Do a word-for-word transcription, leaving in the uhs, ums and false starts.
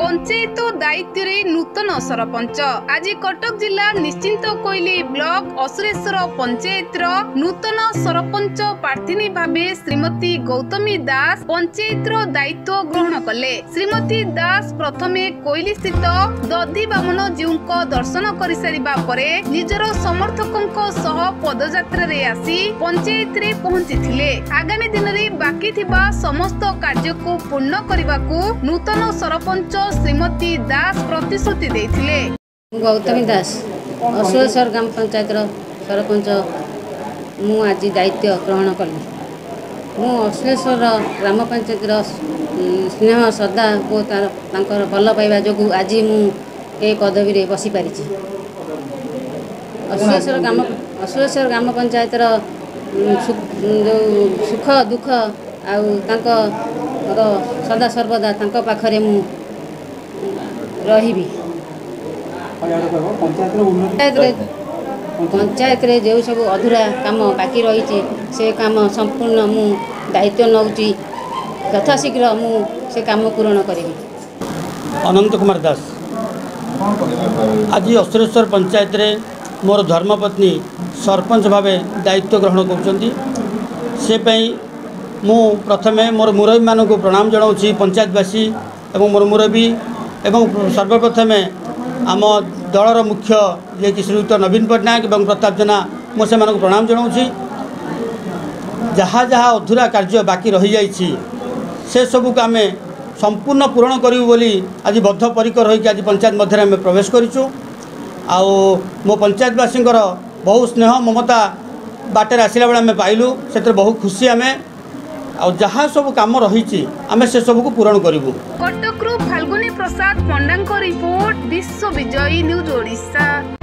पंचायत दायित्व नूतन सरपंच आज कटक जिला निश्चिंत कोइली ब्लॉक असुरेश्वर पंचायत नूतन सरपंच प्रार्थी भावे श्रीमती गौतमी दास पंचायत दायित्व ग्रहण कले। श्रीमती दास प्रथम कोइली स्थित दधी बामन जीव दर्शन कर सारा पर निजर समर्थकों सह पदयात्रा आसी पंचायत रे पहुंची आगामी दिन में बाकी समस्त कार्य को पूर्ण करने को नूतन सरपंच श्रीमती दास प्रतिश्रुति देथिले। गौतमी दास असुरेश्वर ग्राम पंचायत सरपंच मु आज दायित्व ग्रहण कली। मु असुरेश्वर ग्राम पंचायत स्नेह श्रद्धा को तांकर भल पाइबा जोगु आज मु ए पदवी रे बसी पारिछि। असुरेश्वर ग्राम असुरेश्वर ग्राम पंचायत जो सुख दुख आउ तांका सदा सर्वदा तांका पाखरे मु रही भी। पंचायत रे जो सब अधूरा काम बाकी रही से काम संपूर्ण मु दायित्व नौची यथाशीघ्र मु से काम पूर्ण करेगी। अनंत कुमार दास आज असुरेश्वर पंचायत रे मोर धर्मपत्नी सरपंच भावे दायित्व ग्रहण करछंती से पई मु प्रथमे मोर मुरबी मान को प्रणाम जनाऊँगी पंचायतवासी एवं मोर मुरबी एवं सर्वप्रथमे आम दलर मुख्य जे कि श्रीयुक्त नवीन पट्टनायक एवं प्रताप जेना मु से प्रणाम जनाऊँगी। जहाँ जहाँ अधूरा कार्य बाकी रही जाइए से सबू को आम संपूर्ण पूरण करूँ बोली आज बद्धपरिकर होकर आज पंचायत मध्य आम प्रवेश करूँ। आ मो पंचायतवासी बहु स्नेह ममता बाटर आसला बेल आम पाइलु से बहु खुशी आम और जहाँ सब काम रही आम से सब को पूरण करूँ। Cuttack Falguni Prasad Panda report Vishwa Vijay news Odisha.